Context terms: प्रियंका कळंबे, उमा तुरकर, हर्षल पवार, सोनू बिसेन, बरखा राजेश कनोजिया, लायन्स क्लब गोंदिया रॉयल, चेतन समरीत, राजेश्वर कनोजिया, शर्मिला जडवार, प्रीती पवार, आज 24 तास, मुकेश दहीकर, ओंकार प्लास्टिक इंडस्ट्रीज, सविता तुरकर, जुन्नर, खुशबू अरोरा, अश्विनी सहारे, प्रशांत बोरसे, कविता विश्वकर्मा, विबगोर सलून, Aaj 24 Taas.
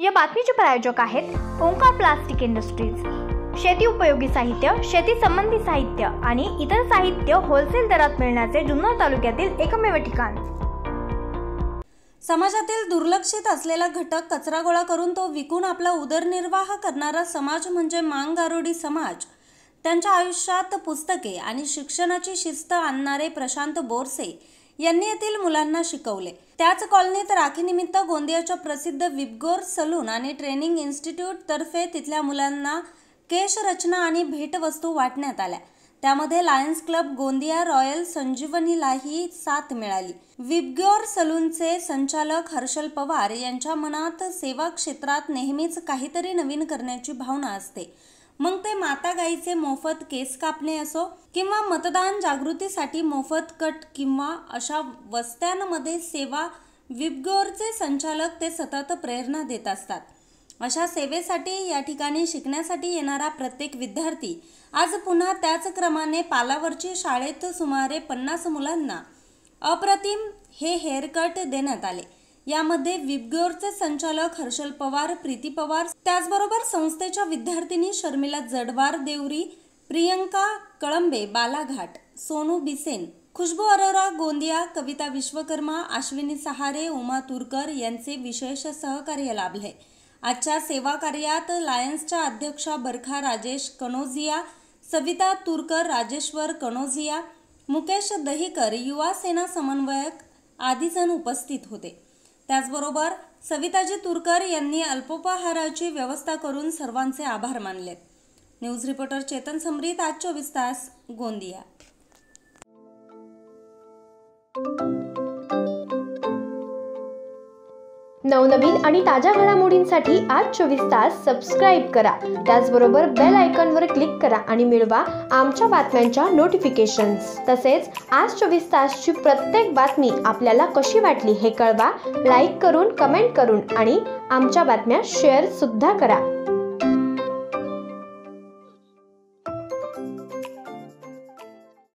या बातमीचे प्रायोजक आहेत ओंकार प्लास्टिक इंडस्ट्रीज। शेती उपयोगी साहित्य, शेती संबंधी साहित्य आणि इतर साहित्य होलसेल दरात मिळण्याचे जुन्नर तालुक्यातील एकमेव ठिकाण। समाजातील दुर्लक्षित असलेला घटक कचरा गोळा करून तो विकून आपला उदरनिर्वाह करणारा समाज म्हणजे मांगारोडी समाज। त्यांच्या आयुष्यात पुस्तके आणि शिक्षणाची शिस्त आणणारे प्रशांत बोरसे यांनी येथील मुलांना शिकवले। त्याच कॉलनीत राखीनिमित्त गोंदियाच्या प्रसिद्ध विबगोर सलून आणि ट्रेनिंग इन्स्टिट्यूट तर्फे तिथल्या मुलांना केशरचना आणि भेटवस्तू वाटण्यात आल्या। त्यामध्ये लायन्स क्लब गोंदिया रॉयल संजीवनीलाही साथ मिळाली। विबगोर सलूनचे संचालक हर्षल पवार यांच्या मनात सेवा क्षेत्रात नेहमीच काहीतरी नवीन करण्याची भावना असते, मग ते माता गाईचे मोफत केस कापणे असो किंवा मतदान जागृतीसाठी मोफत कट किंवा अशा वस्त्यांमध्ये सेवा विबगोरचे संचालक ते सतत प्रेरणा देत असतात। अशा सेवेसाठी या ठिकाणी शिकण्यासाठी येणारा प्रत्येक विद्यार्थी आज पुन्हा त्याच क्रमाने पालावरची शाळेत सुमारे 50 मुलांना अप्रतिम हे हेअरकट देण्यात आले। यामध्ये विबगोरचे संचालक हर्षल पवार, प्रीती पवार, त्याचबरोबर संस्थेच्या विद्यार्थिनी शर्मिला जडवार देवरी, प्रियंका कळंबे बालाघाट, सोनू बिसेन, खुशबू अरोरा गोंदिया, कविता विश्वकर्मा, अश्विनी सहारे, उमा तुरकर यांचे विशेष सहकार्य लाभले। आजच्या सेवा कार्यात लायन्सच्या अध्यक्षा बरखा राजेश कनोजिया, सविता तुरकर, राजेश्वर कनोजिया, मुकेश दहीकर, युवा सेना समन्वयक आदी जण उपस्थित होते। त्याचबरोबर सविताजी तुरकर यांनी अल्पोपहाराची व्यवस्था करून सर्वांचे आभार मानले। न्यूज रिपोर्टर चेतन समरीत, आज 24 तास गोंदिया। नवनवीन आणि ताजा घडामोडींसाठी आज 24 तास सबस्क्राइब करा, त्याचबरोबर बेल आयकॉनवर क्लिक करा आणि मिळवा आमच्या बातम्यांच्या नोटिफिकेशन्स। तसेच आज 24 तासची प्रत्येक बातमी आपल्याला कशी वाटली हे कळवा, लाईक करून, कमेंट करून आणि आमच्या बातम्या शेअर सुद्धा करा।